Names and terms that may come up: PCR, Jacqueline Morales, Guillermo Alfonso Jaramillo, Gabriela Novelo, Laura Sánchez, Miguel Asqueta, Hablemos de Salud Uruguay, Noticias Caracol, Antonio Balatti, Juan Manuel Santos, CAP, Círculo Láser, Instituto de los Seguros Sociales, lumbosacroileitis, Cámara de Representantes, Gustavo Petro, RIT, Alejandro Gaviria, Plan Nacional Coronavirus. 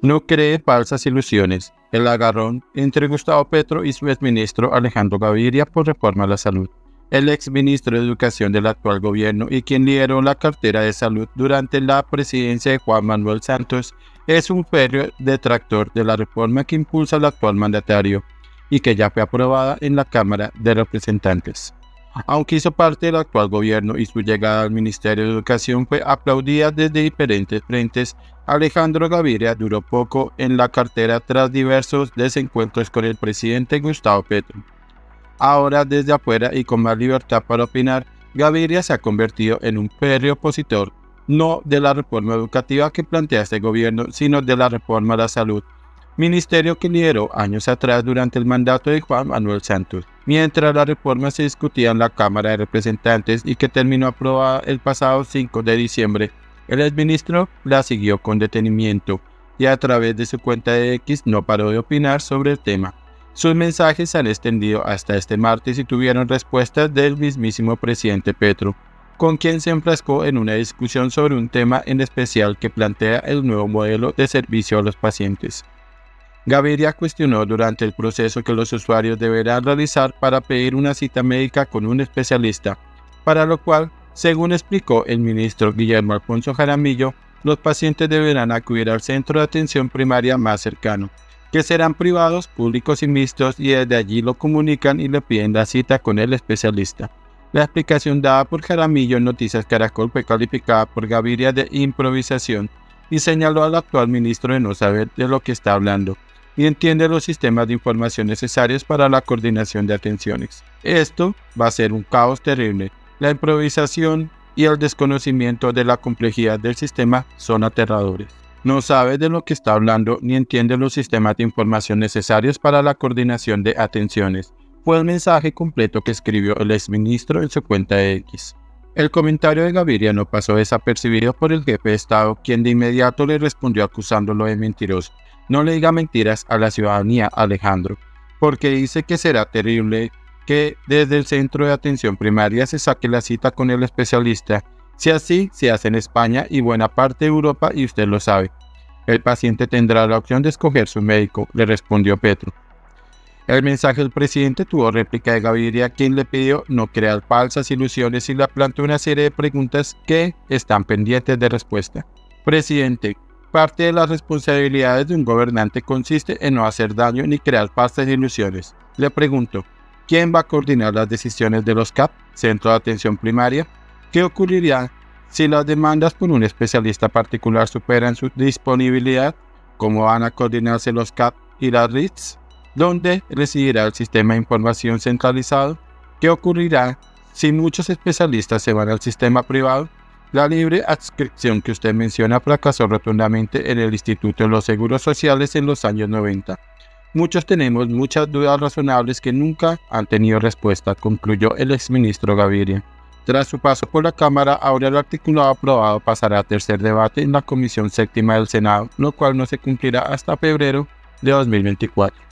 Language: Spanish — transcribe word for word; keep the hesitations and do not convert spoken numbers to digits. No cree falsas ilusiones. El agarrón entre Gustavo Petro y su exministro Alejandro Gaviria por reforma a la salud. El exministro de Educación del actual gobierno y quien lideró la cartera de salud durante la presidencia de Juan Manuel Santos es un férreo detractor de la reforma que impulsa el actual mandatario y que ya fue aprobada en la Cámara de Representantes. Aunque hizo parte del actual gobierno y su llegada al Ministerio de Educación fue aplaudida desde diferentes frentes, Alejandro Gaviria duró poco en la cartera tras diversos desencuentros con el presidente Gustavo Petro. Ahora desde afuera y con más libertad para opinar, Gaviria se ha convertido en un férreo opositor, no de la reforma educativa que plantea este gobierno, sino de la reforma a la salud, ministerio que lideró años atrás durante el mandato de Juan Manuel Santos, mientras la reforma se discutía en la Cámara de Representantes y que terminó aprobada el pasado cinco de diciembre. El exministro la siguió con detenimiento y a través de su cuenta de X no paró de opinar sobre el tema. Sus mensajes se han extendido hasta este martes y tuvieron respuestas del mismísimo presidente Petro, con quien se enfrascó en una discusión sobre un tema en especial que plantea el nuevo modelo de servicio a los pacientes. Gaviria cuestionó durante el proceso que los usuarios deberán realizar para pedir una cita médica con un especialista, para lo cual, según explicó el ministro Guillermo Alfonso Jaramillo, los pacientes deberán acudir al centro de atención primaria más cercano, que serán privados, públicos y mixtos, y desde allí lo comunican y le piden la cita con el especialista. La explicación dada por Jaramillo en Noticias Caracol fue calificada por Gaviria de improvisación y señaló al actual ministro de no saber de lo que está hablando y entiende los sistemas de información necesarios para la coordinación de atenciones. Esto va a ser un caos terrible. La improvisación y el desconocimiento de la complejidad del sistema son aterradores. No sabe de lo que está hablando ni entiende los sistemas de información necesarios para la coordinación de atenciones. Fue el mensaje completo que escribió el exministro en su cuenta de X. El comentario de Gaviria no pasó desapercibido por el jefe de Estado, quien de inmediato le respondió acusándolo de mentiroso. No le diga mentiras a la ciudadanía, Alejandro, porque dice que será terrible que desde el centro de atención primaria se saque la cita con el especialista. Si así se hace en España y buena parte de Europa, y usted lo sabe. El paciente tendrá la opción de escoger su médico, le respondió Petro. El mensaje del presidente tuvo réplica de Gaviria, quien le pidió no crear falsas ilusiones y le planteó una serie de preguntas que están pendientes de respuesta. Presidente, parte de las responsabilidades de un gobernante consiste en no hacer daño ni crear falsas ilusiones. Le pregunto, ¿quién va a coordinar las decisiones de los C A P, Centro de Atención Primaria? ¿Qué ocurrirá si las demandas por un especialista particular superan su disponibilidad? ¿Cómo van a coordinarse los C A P y las R I Ts? ¿Dónde residirá el sistema de información centralizado? ¿Qué ocurrirá si muchos especialistas se van al sistema privado? La libre adscripción que usted menciona fracasó rotundamente en el Instituto de los Seguros Sociales en los años noventa. Muchos tenemos muchas dudas razonables que nunca han tenido respuesta, concluyó el exministro Gaviria. Tras su paso por la Cámara, ahora el articulado aprobado pasará a tercer debate en la Comisión Séptima del Senado, lo cual no se cumplirá hasta febrero de dos mil veinticuatro.